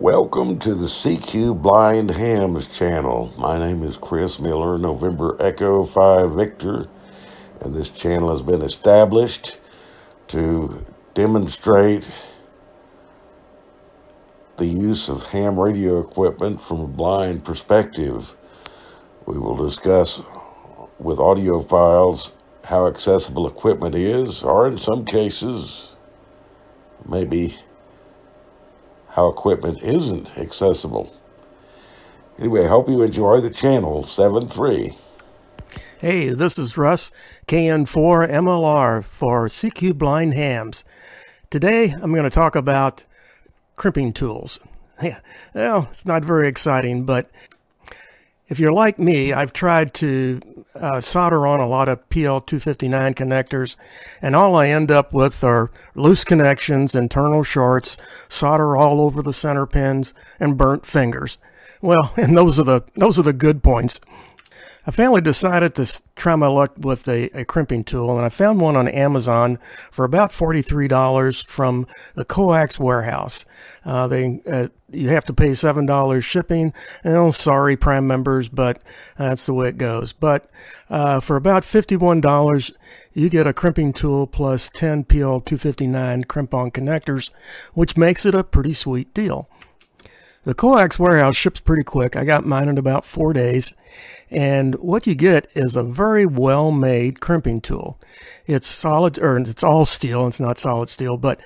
Welcome to the CQ Blind Hams channel. My name is Chris Miller, November Echo 5 Victor, and this channel has been established to demonstrate the use of ham radio equipment from a blind perspective. We will discuss with audiophiles how accessible equipment is, or in some cases, maybe how equipment isn't accessible. Anyway, I hope you enjoy the channel. 7-3. Hey, this is Russ, KN4MLR for CQ Blind Hams. Today, I'm going to talk about crimping tools. Yeah, well, it's not very exciting, but if you're like me, I've tried to solder on a lot of PL259 connectors, and all I end up with are loose connections, internal shorts, solder all over the center pins, and burnt fingers. Well, and those are the good points. I finally decided to try my luck with a crimping tool, and I found one on Amazon for about $43 from the Coax Warehouse. You have to pay $7 shipping. Oh, sorry, Prime members, but that's the way it goes. But for about $51, you get a crimping tool plus 10 PL259 crimp-on connectors, which makes it a pretty sweet deal. The Coax Warehouse ships pretty quick. I got mine in about 4 days. And what you get is a very well-made crimping tool. It's solid, or it's all steel. It's not solid steel, but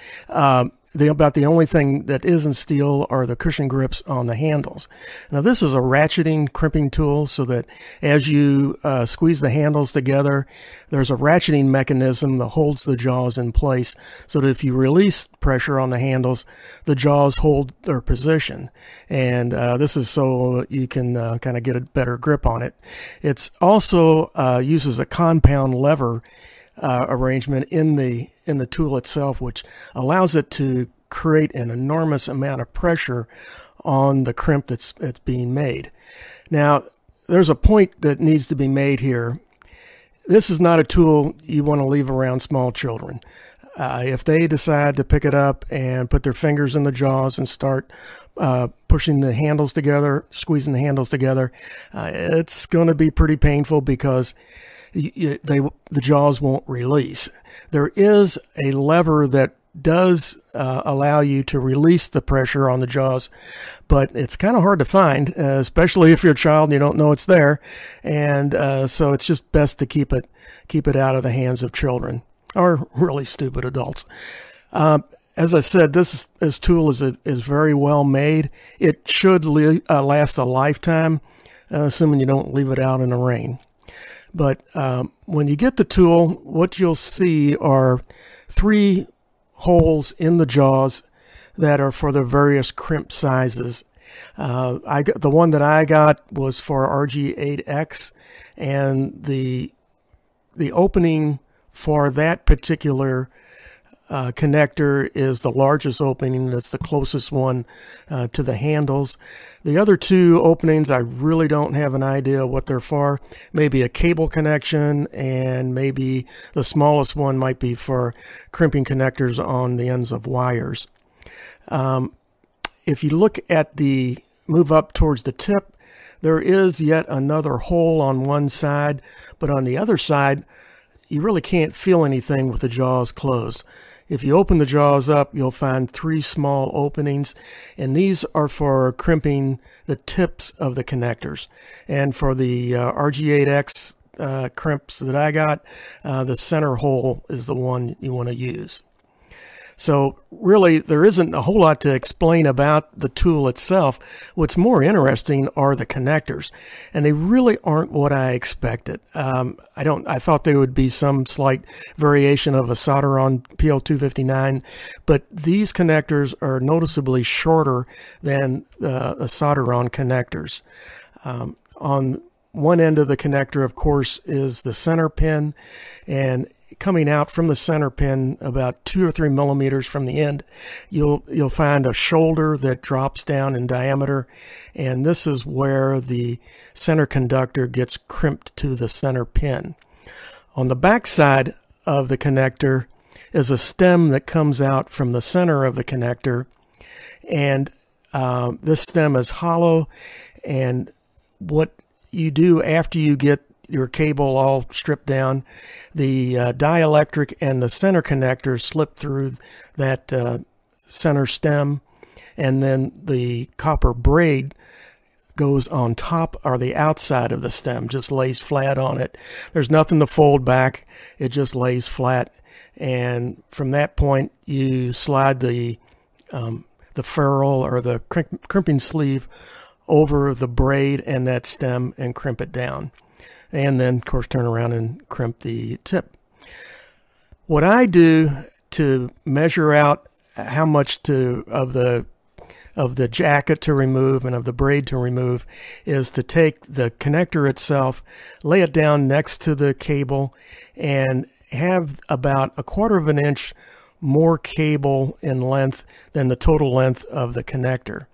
about the only thing that isn't steel are the cushion grips on the handles. Now, this is a ratcheting crimping tool so that as you squeeze the handles together, there's a ratcheting mechanism that holds the jaws in place so that if you release pressure on the handles, the jaws hold their position. And this is so you can kind of get a better grip on it. It's also uses a compound lever arrangement in the tool itself, which allows it to create an enormous amount of pressure on the crimp that's being made. Now, there's a point that needs to be made here. This is not a tool you want to leave around small children. If they decide to pick it up and put their fingers in the jaws and start pushing the handles together, squeezing the handles together, it's going to be pretty painful because the jaws won't release. There is a lever that does allow you to release the pressure on the jaws, but it's kind of hard to find, especially if you're a child and you don't know it's there. And so it's just best to keep it out of the hands of children or really stupid adults. As I said, this tool is very well made. It should last a lifetime, assuming you don't leave it out in the rain. But when you get the tool, what you'll see are 3 holes in the jaws that are for the various crimp sizes. The one that I got was for RG-8X, and the opening for that particular connector is the largest opening. That's the closest one to the handles. The other 2 openings, I really don't have an idea what they're for. Maybe a cable connection, and maybe the smallest one might be for crimping connectors on the ends of wires. If you look at the move up towards the tip, there is yet another hole on one side, but on the other side, you really can't feel anything with the jaws closed. If you open the jaws up, you'll find 3 small openings, and these are for crimping the tips of the connectors. And for the RG8X crimps that I got, the center hole is the one you want to use. So really, there isn't a whole lot to explain about the tool itself. What's more interesting are the connectors, and they really aren't what I expected. I thought they would be some slight variation of a solder on PL259, but these connectors are noticeably shorter than the solder on connectors. On one end of the connector, of course, is the center pin, and coming out from the center pin about 2 or 3 millimeters from the end, you'll find a shoulder that drops down in diameter, and this is where the center conductor gets crimped to the center pin. On the back side of the connector is a stem that comes out from the center of the connector, and This stem is hollow, and what you do after you get your cable all stripped down, the dielectric and the center connector slip through that center stem, and then the copper braid goes on top or the outside of the stem, just lays flat on it. There's nothing to fold back, it just lays flat, and from that point you slide the ferrule or the crimping sleeve over the braid and that stem and crimp it down, and then of course turn around and crimp the tip. What I do to measure out how much of the jacket to remove and of the braid to remove is to take the connector itself, lay it down next to the cable, and have about 1/4 of an inch more cable in length than the total length of the connector.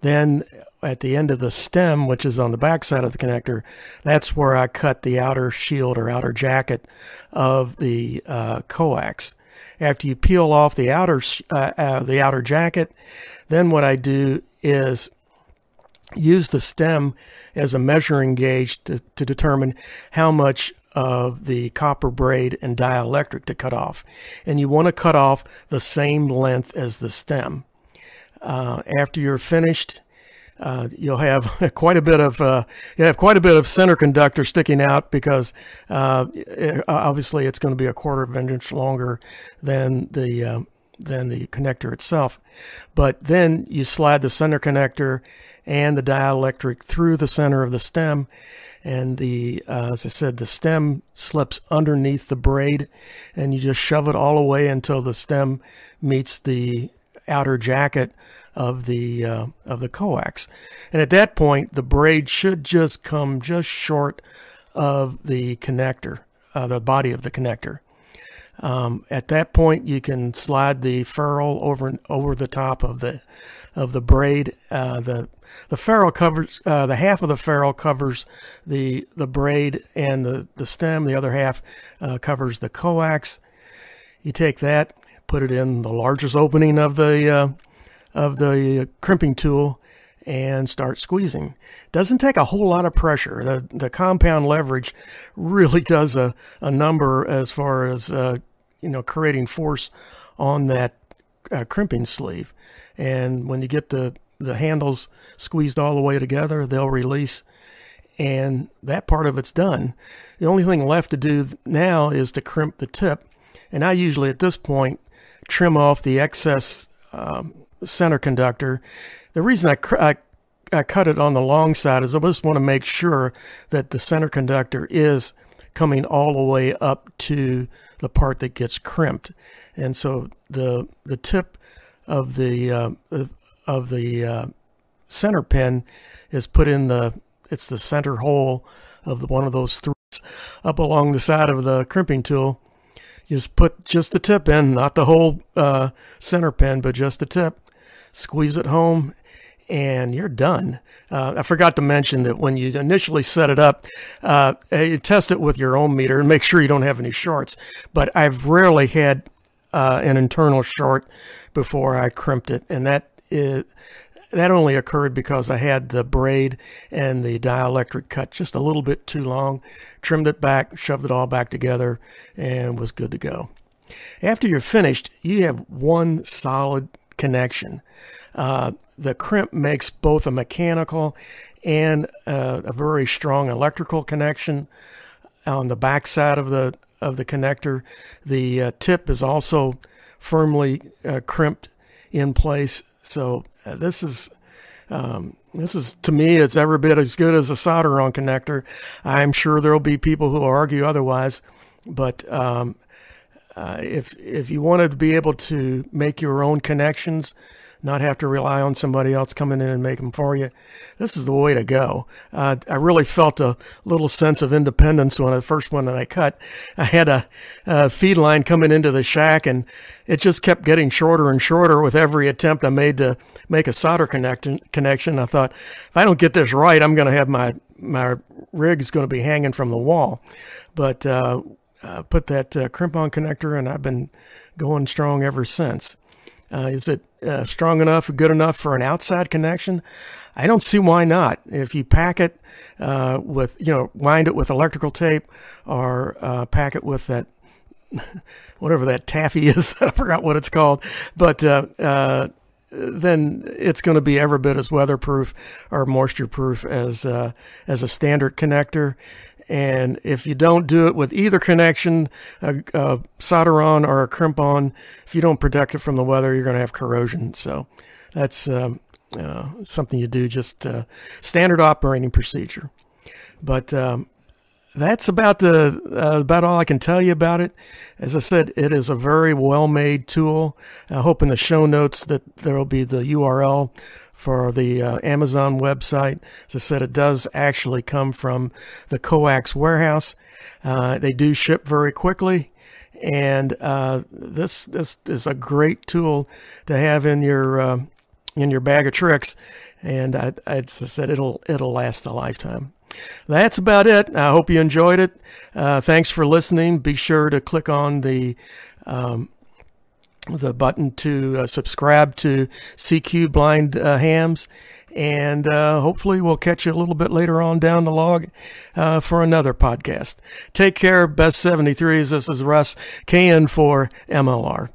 Then at the end of the stem, which is on the back side of the connector, that's where I cut the outer shield or outer jacket of the coax. After you peel off the outer jacket, then what I do is use the stem as a measuring gauge to determine how much of the copper braid and dielectric to cut off. And you want to cut off the same length as the stem. After you're finished, you'll have quite a bit of center conductor sticking out, because obviously it's going to be 1/4 of an inch longer than the connector itself. But then you slide the center connector and the dielectric through the center of the stem, and the as I said, the stem slips underneath the braid, and you just shove it all away until the stem meets the outer jacket of the coax. And at that point the braid should just come just short of the connector, the body of the connector. At that point you can slide the ferrule over the top of the braid. The ferrule covers the half of the ferrule covers the braid and the stem, the other half covers the coax. You take that, put it in the largest opening of the crimping tool, and start squeezing. Doesn't take a whole lot of pressure. The compound leverage really does a number as far as you know, creating force on that crimping sleeve. And when you get the handles squeezed all the way together, they'll release, and that part of it's done. The only thing left to do now is to crimp the tip, and I usually at this point trim off the excess center conductor. The reason I cut it on the long side is I just want to make sure that the center conductor is coming all the way up to the part that gets crimped, and so the tip of the center pin is put in the center hole of one of those threads up along the side of the crimping tool. Just put just the tip in, not the whole center pin, but just the tip. Squeeze it home, and you're done. I forgot to mention that when you initially set it up, you test it with your ohm meter and make sure you don't have any shorts. But I've rarely had an internal short before I crimped it, and that only occurred because I had the braid and the dielectric cut just a little bit too long, trimmed it back, shoved it all back together, and was good to go. After you're finished, you have one solid connection. The crimp makes both a mechanical and a very strong electrical connection on the back side of the connector. The tip is also firmly crimped in place. So this is, to me, it's every bit as good as a solder-on connector. I'm sure there'll be people who argue otherwise, but if you wanted to be able to make your own connections, not have to rely on somebody else coming in and make them for you, this is the way to go. I really felt a little sense of independence when the first one that I cut. I had a feed line coming into the shack, and it just kept getting shorter and shorter with every attempt I made to make a solder connection. I thought, if I don't get this right, I'm going to have my rig is going to be hanging from the wall. But put that crimp on connector, and I've been going strong ever since. Is it strong enough, good enough for an outside connection, I don't see why not. If you pack it with, you know, wind it with electrical tape, or pack it with that, whatever that taffy is, I forgot what it's called, but then it's going to be every bit as weatherproof or moisture-proof as a standard connector. And if you don't do it with either connection, a solder on or a crimp on, if you don't protect it from the weather, you're going to have corrosion. So that's something you do, just standard operating procedure. But that's about the about all I can tell you about it. As I said, it is a very well-made tool. I hope in the show notes that there will be the URL for the Amazon website. As I said, it does actually come from the Coax Warehouse. They do ship very quickly, and this is a great tool to have in your bag of tricks. And as I said, it'll last a lifetime. That's about it. I hope you enjoyed it. Thanks for listening. Be sure to click on the button to subscribe to CQ Blind Hams, and hopefully we'll catch you a little bit later on down the log for another podcast. Take care, best 73s. This is Russ, KN4MLR.